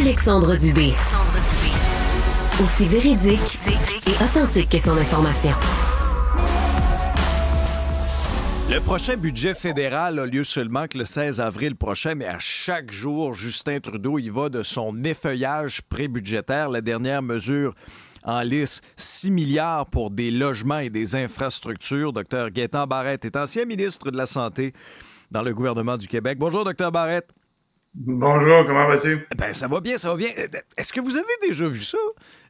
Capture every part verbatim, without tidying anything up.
Alexandre Dubé. Aussi véridique et authentique que son information. Le prochain budget fédéral a lieu seulement que le seize avril prochain, mais à chaque jour, Justin Trudeau y va de son effeuillage prébudgétaire. La dernière mesure en lice, six milliards pour des logements et des infrastructures. Docteur Gaétan Barrette est ancien ministre de la Santé dans le gouvernement du Québec. Bonjour, Docteur Barrette. Bonjour, comment vas-tu? Ben, ça va bien, ça va bien. Est-ce que vous avez déjà vu ça?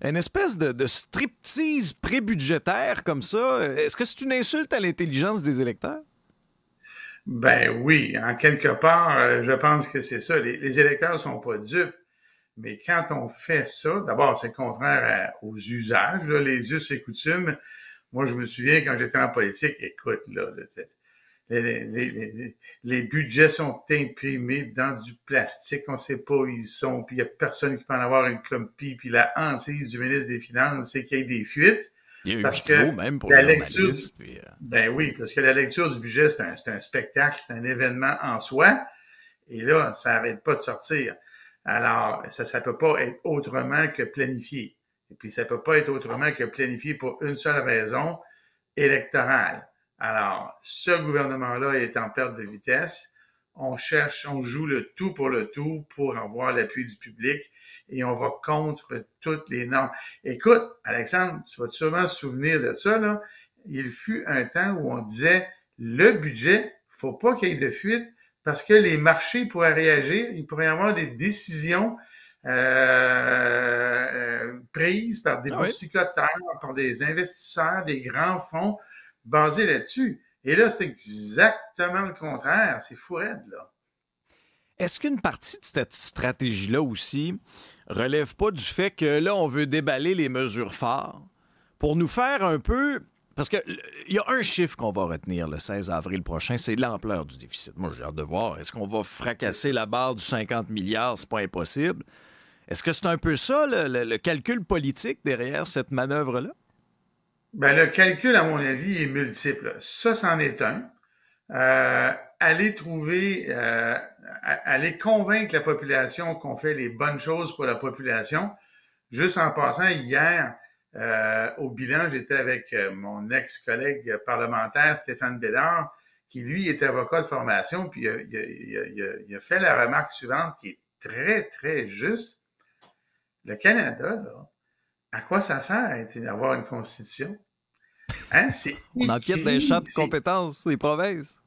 Une espèce de, de striptease prébudgétaire comme ça? Est-ce que c'est une insulte à l'intelligence des électeurs? Ben oui, en quelque part, je pense que c'est ça. Les, les électeurs ne sont pas dupes, mais quand on fait ça, d'abord, c'est contraire à, aux usages, là, les us et coutumes. Moi, je me souviens, quand j'étais en politique, écoute, là, le tête. Les, les, les, les budgets sont imprimés dans du plastique, on ne sait pas où ils sont, puis il n'y a personne qui peut en avoir une copie, puis la hantise du ministre des Finances, c'est qu'il y ait des fuites. Il y a eu parce que même pour la lecture, puis... Ben oui, parce que la lecture du budget, c'est un, c'est un spectacle, c'est un événement en soi, et là, ça n'arrête pas de sortir. Alors, ça ne peut pas être autrement que planifié. Et puis, ça ne peut pas être autrement que planifié pour une seule raison, électorale. Alors, ce gouvernement-là est en perte de vitesse. On cherche, on joue le tout pour le tout pour avoir l'appui du public et on va contre toutes les normes. Écoute, Alexandre, tu vas sûrement te souvenir de ça, là. Il fut un temps où on disait le budget, faut pas qu'il y ait de fuite parce que les marchés pourraient réagir, il pourrait y avoir des décisions euh, euh, prises par des boursicotaires, par des investisseurs, des grands fonds, basé là-dessus. Et là, c'est exactement le contraire. C'est fou raide, là. Est-ce qu'une partie de cette stratégie-là aussi relève pas du fait que là, on veut déballer les mesures phares pour nous faire un peu... Parce qu'il y a un chiffre qu'on va retenir le seize avril prochain, c'est l'ampleur du déficit. Moi, j'ai hâte de voir. Est-ce qu'on va fracasser la barre du cinquante milliards? C'est pas impossible. Est-ce que c'est un peu ça, le, le, le calcul politique derrière cette manœuvre-là? Ben, le calcul, à mon avis, est multiple. Ça, c'en est un. Euh, aller trouver, euh, aller convaincre la population qu'on fait les bonnes choses pour la population. Juste en passant, hier, euh, au bilan, j'étais avec mon ex-collègue parlementaire, Stéphane Bédard, qui, lui, est avocat de formation, puis il a, il a, il a, il a fait la remarque suivante qui est très, très juste. Le Canada, là, à quoi ça sert d'avoir une constitution? Hein? On enquête dans les champs de compétences des provinces.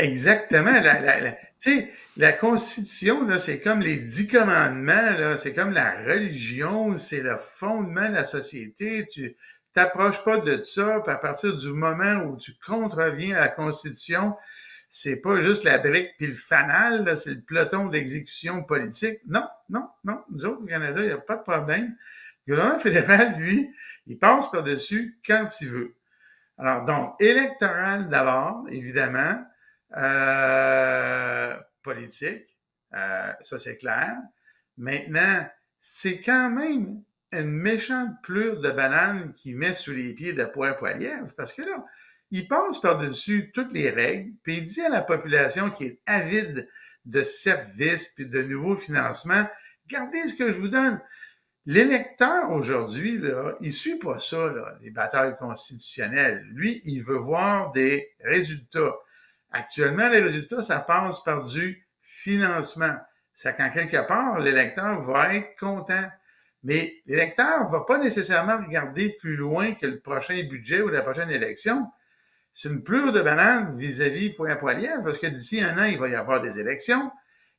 Exactement. La, la, la, la constitution, c'est comme les dix commandements, c'est comme la religion, c'est le fondement de la société. Tu t'approches pas de ça, puis à partir du moment où tu contreviens à la constitution, c'est pas juste la brique puis le fanal, c'est le peloton d'exécution politique. Non, non, non. Nous autres, au Canada, il n'y a pas de problème. Le gouvernement fédéral, lui, il passe par-dessus quand il veut. Alors, donc, électoral d'abord, évidemment, euh, politique, euh, ça c'est clair. Maintenant, c'est quand même une méchante pleure de banane qui met sous les pieds de Pierre Poilievre, parce que là, il passe par-dessus toutes les règles, puis il dit à la population qui est avide de services puis de nouveaux financements, « Regardez ce que je vous donne ». L'électeur, aujourd'hui, là, il suit pas ça, là, les batailles constitutionnelles. Lui, il veut voir des résultats. Actuellement, les résultats, ça passe par du financement. C'est qu'en quelque part, l'électeur va être content. Mais l'électeur va pas nécessairement regarder plus loin que le prochain budget ou la prochaine élection. C'est une pleure de banane vis-à-vis Pierre Poilievre, parce que d'ici un an, il va y avoir des élections.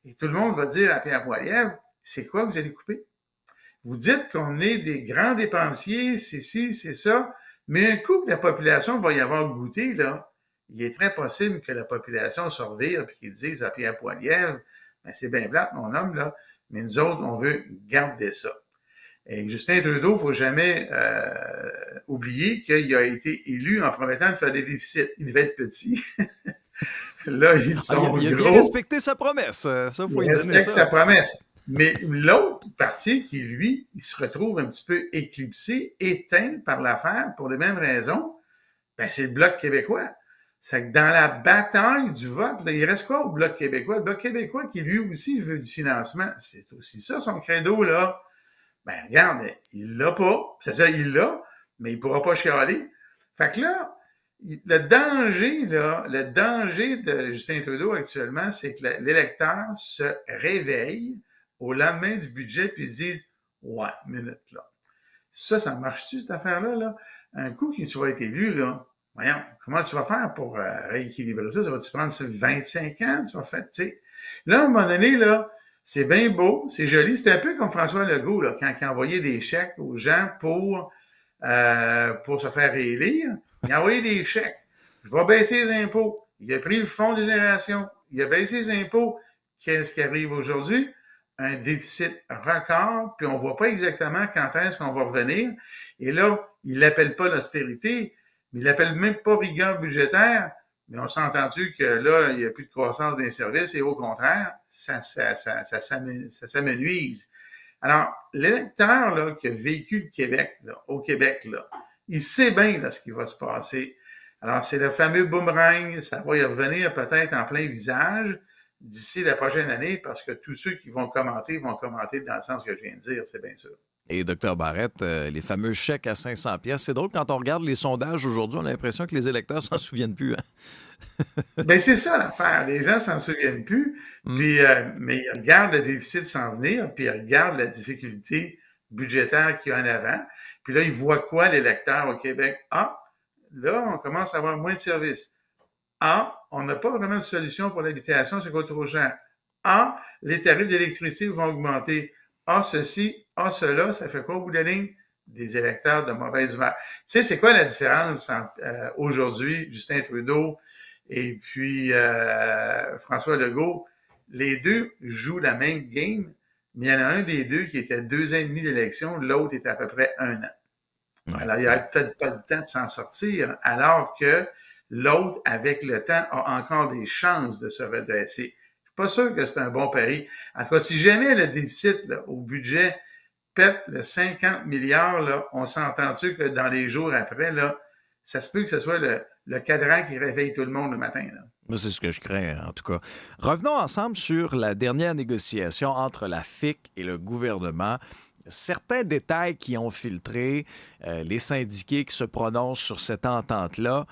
Et tout le monde va dire à Pierre Poilievre, c'est quoi que vous allez couper? Vous dites qu'on est des grands dépensiers, c'est ci, c'est ça, mais un coup que la population va y avoir goûté, là, il est très possible que la population se revire et qu'ils disent à Pierre Poilievre, ben, c'est bien plate, mon homme, là, mais nous autres, on veut garder ça. Et Justin Trudeau, il ne faut jamais euh, oublier qu'il a été élu en promettant de faire des déficits. Il devait être petit. Là, ils sont ah, il a, il a gros. Bien respecté sa promesse. Ça, faut il lui donner ça. Sa promesse. Mais l'autre partie qui, lui, il se retrouve un petit peu éclipsé, éteint par l'affaire pour les mêmes raisons, ben c'est le Bloc québécois. C'est que dans la bataille du vote, là, il reste quoi au Bloc québécois? Le Bloc québécois qui, lui aussi, veut du financement. C'est aussi ça, son credo, là. Ben, regarde, il l'a pas. C'est ça, il l'a, mais il pourra pas chialer. Fait que là, le danger, là, le danger de Justin Trudeau actuellement, c'est que l'électeur se réveille au lendemain du budget puis il dit « Ouais, minute, là. » Ça, ça marche-tu, cette affaire-là, là? Un coup qu'il soit été élu, là, voyons, comment tu vas faire pour euh, rééquilibrer ça? Ça va-tu prendre vingt-cinq ans? Tu vas faire, tu sais. Là, à un moment donné, là, c'est bien beau, c'est joli. C'est un peu comme François Legault, là, quand il envoyait des chèques aux gens pour, euh, pour se faire réélire. Il envoyait des chèques. Je vais baisser les impôts. Il a pris le fonds de génération. Il a baissé les impôts. Qu'est-ce qui arrive aujourd'hui? Un déficit record, puis on voit pas exactement quand est-ce qu'on va revenir. Et là, il l'appelle pas l'austérité, mais il l'appelle même pas rigueur budgétaire. Mais on s'est entendu que là, il n'y a plus de croissance d'un service et au contraire, ça, ça, ça, ça, ça, ça s'amenuise. Alors, l'électeur, là, qui a vécu le Québec, là, au Québec, là, il sait bien, là, ce qui va se passer. Alors, c'est le fameux boomerang, ça va y revenir peut-être en plein visage d'ici la prochaine année, parce que tous ceux qui vont commenter vont commenter dans le sens que je viens de dire, c'est bien sûr. Et docteur Barrette, euh, les fameux chèques à cinq cents piastres, c'est drôle, quand on regarde les sondages aujourd'hui, on a l'impression que les électeurs s'en souviennent plus. Hein? Ben c'est ça l'affaire, les gens s'en souviennent plus, mm. puis, euh, mais ils regardent le déficit s'en venir, puis ils regardent la difficulté budgétaire qu'il y a en avant, puis là, ils voient quoi l'électeur au Québec? Ah, là, on commence à avoir moins de services. Ah, on n'a pas vraiment de solution pour l'habitation, c'est quoi trop cher? Ah, les tarifs d'électricité vont augmenter. Ah, ceci, ah, cela, ça fait quoi au bout de la ligne? Des électeurs de mauvaise humeur. Tu sais, c'est quoi la différence entre euh, aujourd'hui, Justin Trudeau et puis euh, François Legault? Les deux jouent la même game, mais il y en a un des deux qui était deux ans et demi d'élection, l'autre était à peu près un an. Ouais. Alors, il n'y a peut-être pas le temps de s'en sortir, alors que l'autre, avec le temps, a encore des chances de se redresser. Je ne suis pas sûr que c'est un bon pari. En tout cas, si jamais le déficit là, au budget pète le cinquante milliards, là, on s'entend-tu que dans les jours après, là, ça se peut que ce soit le, le cadran qui réveille tout le monde le matin. Là. C'est ce que je crains, en tout cas. Revenons ensemble sur la dernière négociation entre la F I C et le gouvernement. Certains détails qui ont filtré, euh, les syndiqués qui se prononcent sur cette entente-là.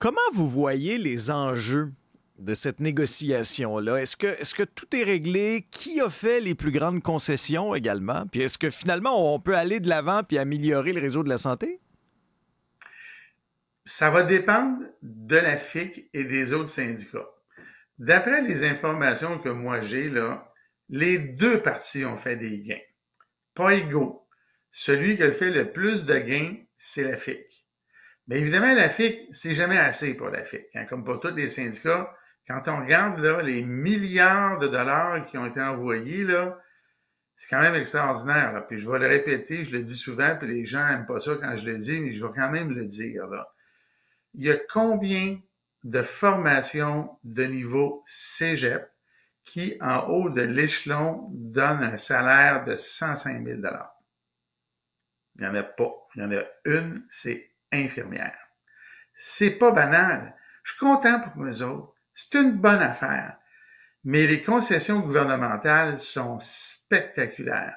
Comment vous voyez les enjeux de cette négociation-là? Est-ce que, est-ce que tout est réglé? Qui a fait les plus grandes concessions également? Puis est-ce que finalement, on peut aller de l'avant puis améliorer le réseau de la santé? Ça va dépendre de la F I C et des autres syndicats. D'après les informations que moi j'ai, là, les deux parties ont fait des gains. Pas égaux. Celui qui fait le plus de gains, c'est la F I C. Bien évidemment, la F I C, c'est jamais assez pour la F I C. Hein, comme pour tous les syndicats, quand on regarde là, les milliards de dollars qui ont été envoyés, là, c'est quand même extraordinaire. Là. Puis je vais le répéter, je le dis souvent, puis les gens n'aiment pas ça quand je le dis, mais je vais quand même le dire. Là. Il y a combien de formations de niveau cégep qui, en haut de l'échelon, donnent un salaire de cent cinq mille dollars? Il n'y en a pas. Il y en a une, c'est infirmière. C'est pas banal. Je suis content pour eux autres. C'est une bonne affaire. Mais les concessions gouvernementales sont spectaculaires.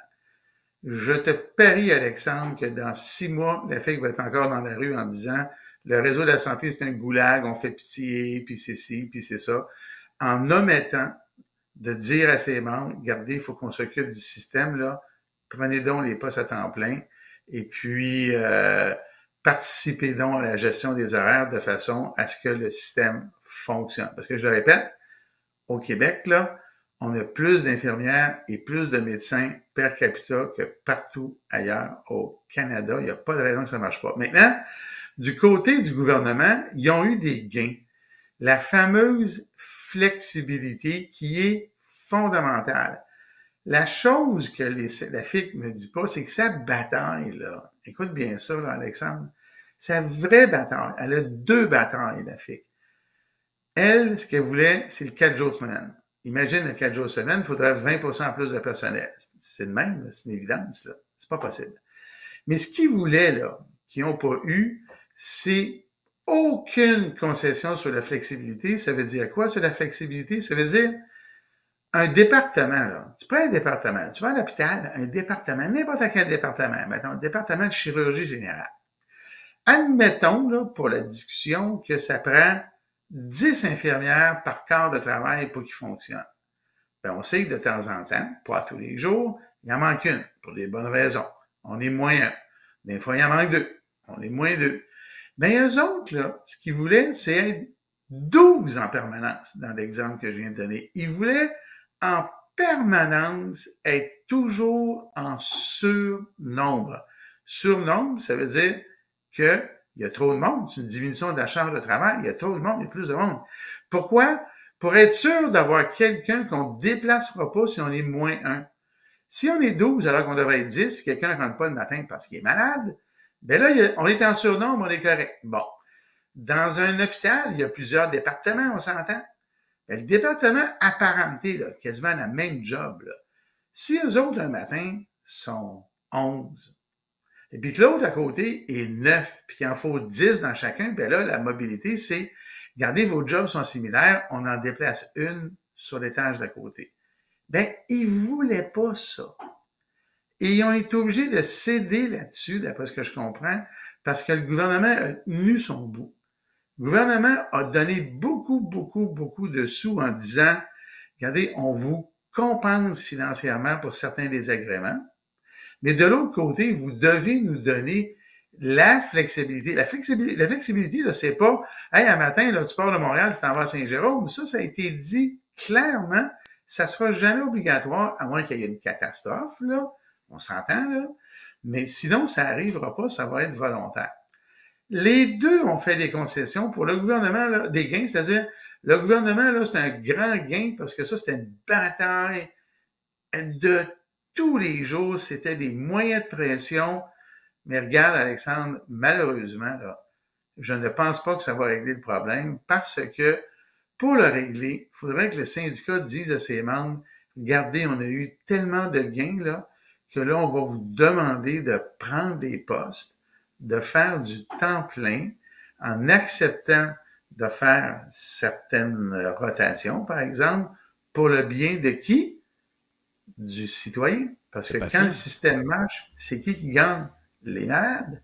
Je te parie, Alexandre, que dans six mois, la F I C va être encore dans la rue en disant « Le réseau de la santé, c'est un goulag, on fait pitié, puis c'est ci, puis c'est ça. » En omettant de dire à ses membres « Regardez, il faut qu'on s'occupe du système, là. Prenez donc les postes à temps plein. » Et puis... Euh, participez donc à la gestion des horaires de façon à ce que le système fonctionne. Parce que je le répète, au Québec, là, on a plus d'infirmières et plus de médecins per capita que partout ailleurs au Canada. Il n'y a pas de raison que ça ne marche pas. Maintenant, du côté du gouvernement, ils ont eu des gains. La fameuse flexibilité qui est fondamentale. La chose que les, la F I C ne dit pas, c'est que sa bataille, là, écoute bien ça, là, Alexandre, sa vraie bataille, elle a deux batailles, la F I C. Elle, ce qu'elle voulait, c'est le quatre jours semaine. Imagine le quatre jours semaine, il faudrait vingt pour cent plus de personnel. C'est le même, c'est une évidence, là. C'est pas possible. Mais ce qu'ils voulaient, là, qu'ils n'ont pas eu, c'est aucune concession sur la flexibilité. Ça veut dire quoi, sur la flexibilité? Ça veut dire un département, là. Tu prends un département, tu vas à l'hôpital, un département, n'importe quel département, mettons, le département de chirurgie générale. Admettons, là, pour la discussion, que ça prend dix infirmières par quart de travail pour qu'ils fonctionnent. Ben, on sait que de temps en temps, pas tous les jours, il en manque une, pour des bonnes raisons. On est moins un. Des fois, il en manque deux. On est moins deux. Mais ben, eux autres, là, ce qu'ils voulaient, c'est être douze en permanence, dans l'exemple que je viens de donner. Ils voulaient, en permanence, être toujours en surnombre. Surnombre, ça veut dire qu'il y a trop de monde. C'est une diminution de la charge de travail. Il y a trop de monde, il y a plus de monde. Pourquoi? Pour être sûr d'avoir quelqu'un qu'on ne déplacera pas si on est moins un. Si on est douze alors qu'on devrait être dix, puis quelqu'un ne rentre pas le matin parce qu'il est malade, ben là, on est en surnombre, on est correct. Bon. Dans un hôpital, il y a plusieurs départements, on s'entend. Ben, le département apparenté, là, quasiment la même job, là. Si eux autres, un matin, sont onze, et puis que l'autre à côté est neuf, puis qu'il en faut dix dans chacun, ben là, la mobilité, c'est, regardez, vos jobs sont similaires, on en déplace une sur l'étage d'à côté. Ben, ils voulaient pas ça. Et ils ont été obligés de céder là-dessus, d'après ce que je comprends, parce que le gouvernement a tenu son bout. Le gouvernement a donné beaucoup, beaucoup, beaucoup de sous en disant, regardez, on vous compense financièrement pour certains désagréments, mais de l'autre côté, vous devez nous donner la flexibilité. La flexibilité, la flexibilité, là, c'est pas, hey, un matin, là, tu pars de Montréal, tu t'en vas à Saint-Jérôme. Ça, ça a été dit clairement, ça sera jamais obligatoire, à moins qu'il y ait une catastrophe, là. On s'entend, là. Mais sinon, ça n'arrivera pas, ça va être volontaire. Les deux ont fait des concessions pour le gouvernement, là, des gains, c'est-à-dire, le gouvernement, là, c'est un grand gain parce que ça, c'était une bataille de tous les jours, c'était des moyens de pression. Mais regarde, Alexandre, malheureusement, là, je ne pense pas que ça va régler le problème parce que pour le régler, il faudrait que le syndicat dise à ses membres, regardez, on a eu tellement de gains, là, que là, on va vous demander de prendre des postes, de faire du temps plein en acceptant de faire certaines rotations, par exemple, pour le bien de qui? Du citoyen. Parce que quand le système marche, c'est qui qui gagne? Les malades.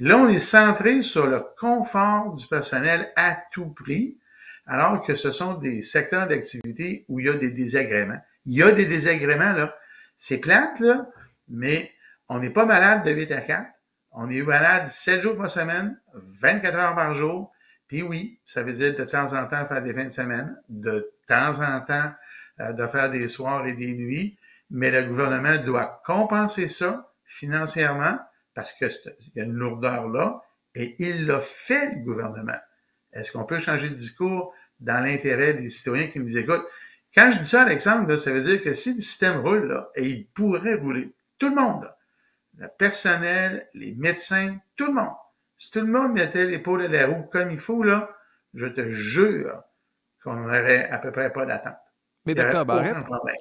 Là, on est centré sur le confort du personnel à tout prix, alors que ce sont des secteurs d'activité où il y a des désagréments. Il y a des désagréments, là. C'est plate, là, mais on n'est pas malade de huit à quatre. On est malade sept jours par semaine, vingt-quatre heures par jour. Puis oui, ça veut dire de temps en temps faire des fins de semaine, de temps en temps euh, de faire des soirs et des nuits. Mais le gouvernement doit compenser ça financièrement parce qu'il y a une lourdeur là et il l'a fait, le gouvernement. Est-ce qu'on peut changer de discours dans l'intérêt des citoyens qui nous écoutent? Quand je dis ça, Alexandre, là, ça veut dire que si le système roule, là, et il pourrait rouler, tout le monde, là, le personnel, les médecins, tout le monde, si tout le monde mettait l'épaule à la roue comme il faut, là, je te jure qu'on n'aurait à peu près pas d'attente. Mais docteur Barrette,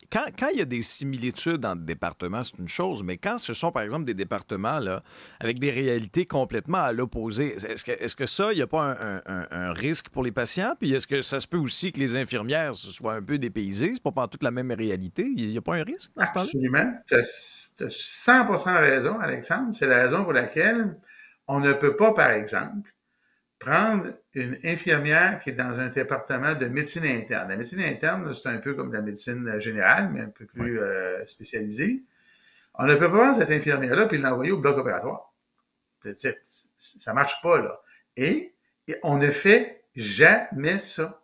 quand, quand il y a des similitudes entre départements, c'est une chose, mais quand ce sont, par exemple, des départements là, avec des réalités complètement à l'opposé, est-ce que, est-ce que ça, il n'y a pas un, un, un risque pour les patients? Puis est-ce que ça se peut aussi que les infirmières soient un peu dépaysées? C'est pas pas toute la même réalité? Il n'y a pas un risque dans ce temps-là? Absolument. Tu as cent pour cent raison, Alexandre. C'est la raison pour laquelle on ne peut pas, par exemple, prendre une infirmière qui est dans un département de médecine interne. La médecine interne, c'est un peu comme la médecine générale, mais un peu plus euh, spécialisée. On ne peut pas prendre cette infirmière-là puis l'envoyer au bloc opératoire. Ça marche pas, là. Et, et on ne fait jamais ça.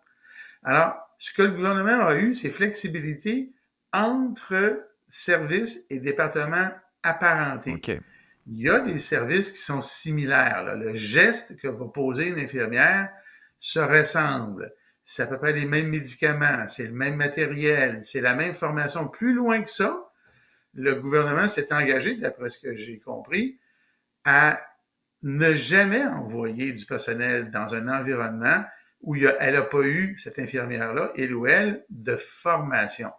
Alors, ce que le gouvernement a eu, c'est flexibilité entre services et départements apparentés. Okay. Il y a des services qui sont similaires, là. Le geste que va poser une infirmière se ressemble. C'est à peu près les mêmes médicaments, c'est le même matériel, c'est la même formation. Plus loin que ça, le gouvernement s'est engagé, d'après ce que j'ai compris, à ne jamais envoyer du personnel dans un environnement où il y a, elle n'a pas eu, cette infirmière-là, elle ou elle, de formation.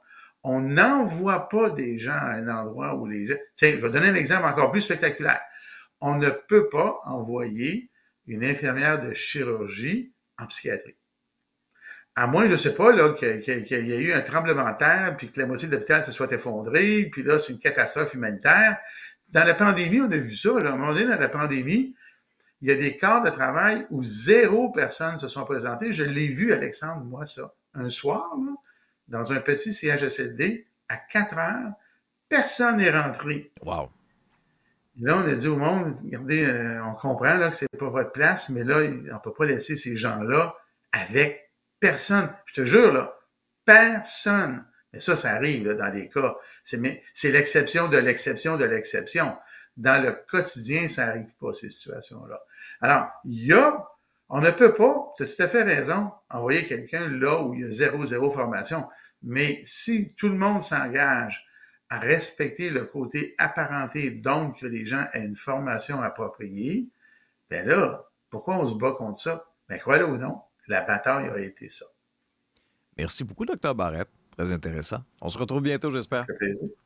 On n'envoie pas des gens à un endroit où les gens... Tiens, je vais donner un exemple encore plus spectaculaire. On ne peut pas envoyer une infirmière de chirurgie en psychiatrie. À moins, je ne sais pas, qu'il y ait eu un tremblement de terre, puis que la moitié de l'hôpital se soit effondrée, puis là, c'est une catastrophe humanitaire. Dans la pandémie, on a vu ça. Là, à un moment donné, dans la pandémie, il y a des corps de travail où zéro personne se sont présentées. Je l'ai vu, Alexandre, moi, ça. Un soir, là, dans un petit C H S L D, à quatre heures, personne n'est rentré. Wow. Là, on a dit au monde, regardez, euh, on comprend là, que c'est pas votre place, mais là, on peut pas laisser ces gens-là avec personne. Je te jure, là, personne. Mais ça, ça arrive là, dans des cas. C'est l'exception de l'exception de l'exception. Dans le quotidien, ça n'arrive pas, ces situations-là. Alors, il y a, on ne peut pas, tu as tout à fait raison, envoyer quelqu'un là où il y a zéro, zéro formation. Mais si tout le monde s'engage à respecter le côté apparenté, donc que les gens aient une formation appropriée, bien là, pourquoi on se bat contre ça? Bien, croyez-le ou non, la bataille aurait été ça. Merci beaucoup, docteur Barrette. Très intéressant. On se retrouve bientôt, j'espère. Ça fait plaisir.